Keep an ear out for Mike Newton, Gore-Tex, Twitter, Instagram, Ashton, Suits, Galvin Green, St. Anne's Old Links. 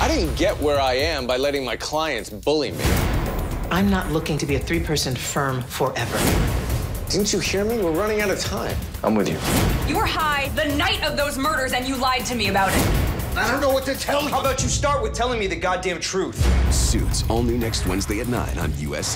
I didn't get where I am by letting my clients bully me. I'm not looking to be a three-person firm forever. Didn't you hear me? We're running out of time. I'm with you. You were high the night of those murders, and you lied to me about it. I don't know what to tell you. How about you start with telling me the goddamn truth? Suits, all new next Wednesday at 9 on USA.